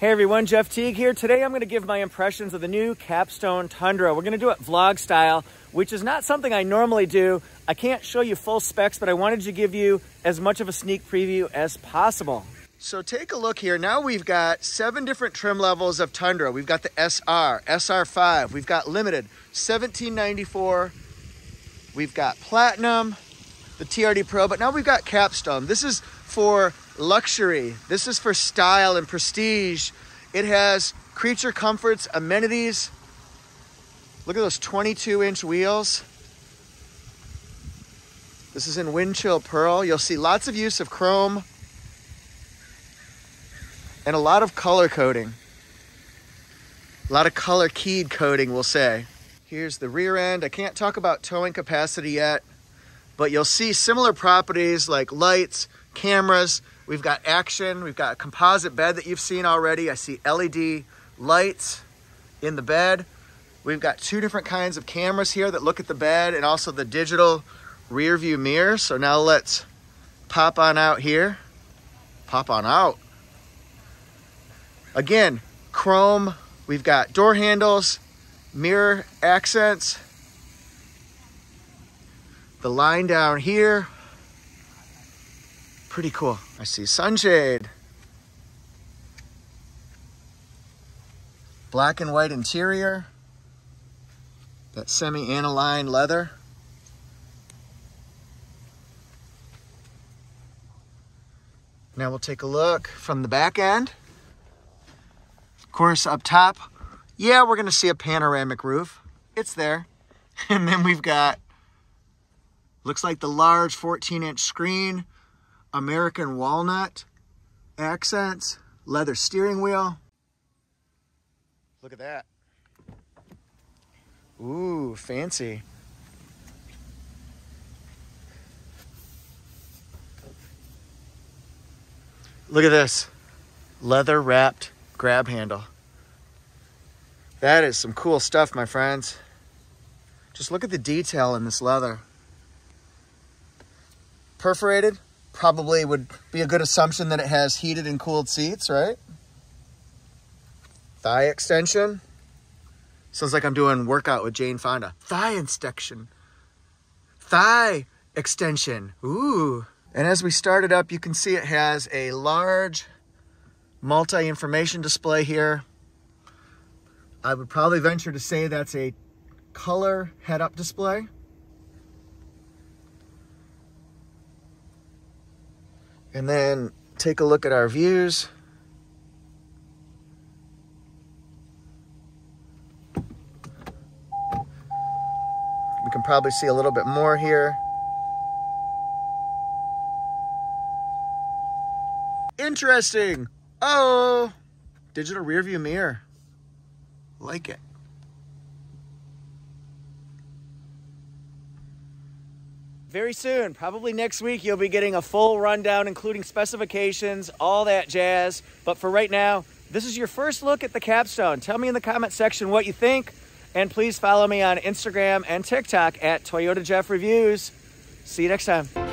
Hey everyone, Jeff Teague here. Today I'm going to give my impressions of the new Capstone Tundra. We're going to do it vlog style, which is not something I normally do. I can't show you full specs, but I wanted to give you as much of a sneak preview as possible. So take a look here. Now we've got 7 different trim levels of Tundra. We've got the SR, SR5. We've got Limited 1794. We've got Platinum, the TRD Pro, but now we've got Capstone. This is for luxury. This is for style and prestige. It has creature comforts, amenities. Look at those 22-inch wheels. This is in windchill pearl. You'll see lots of use of chrome and a lot of color coding. A lot of color keyed coding, we'll say. Here's the rear end. I can't talk about towing capacity yet, but you'll see similar properties like lights, cameras. We've got action. We've got a composite bed that you've seen already. I see LED lights in the bed. We've got 2 different kinds of cameras here that look at the bed and also the digital rear view mirror. So now let's pop on out here. Pop on out. Again, chrome, we've got door handles, mirror accents, the line down here, pretty cool. I see sunshade, black and white interior, that semi-aniline leather. Now we'll take a look from the back end. Of course, up top, yeah, we're gonna see a panoramic roof. It's there. And then we've got, looks like the large 14-inch screen, American walnut accents, leather steering wheel. Look at that. Ooh, fancy. Look at this, leather wrapped grab handle. That is some cool stuff, my friends. Just look at the detail in this leather. Perforated, probably would be a good assumption that it has heated and cooled seats, right? Thigh extension. Sounds like I'm doing workout with Jane Fonda. Thigh extension. Thigh extension. Ooh. And as we start it up, you can see it has a large multi-information display here. I would probably venture to say that's a color head-up display. And then take a look at our views. We can probably see a little bit more here. Interesting. Oh, digital rear view mirror. Like it. Very soon, probably next week, you'll be getting a full rundown, including specifications, all that jazz. But for right now, this is your first look at the Capstone. Tell me in the comment section what you think. And please follow me on Instagram and TikTok at Toyota Jeff Reviews. See you next time.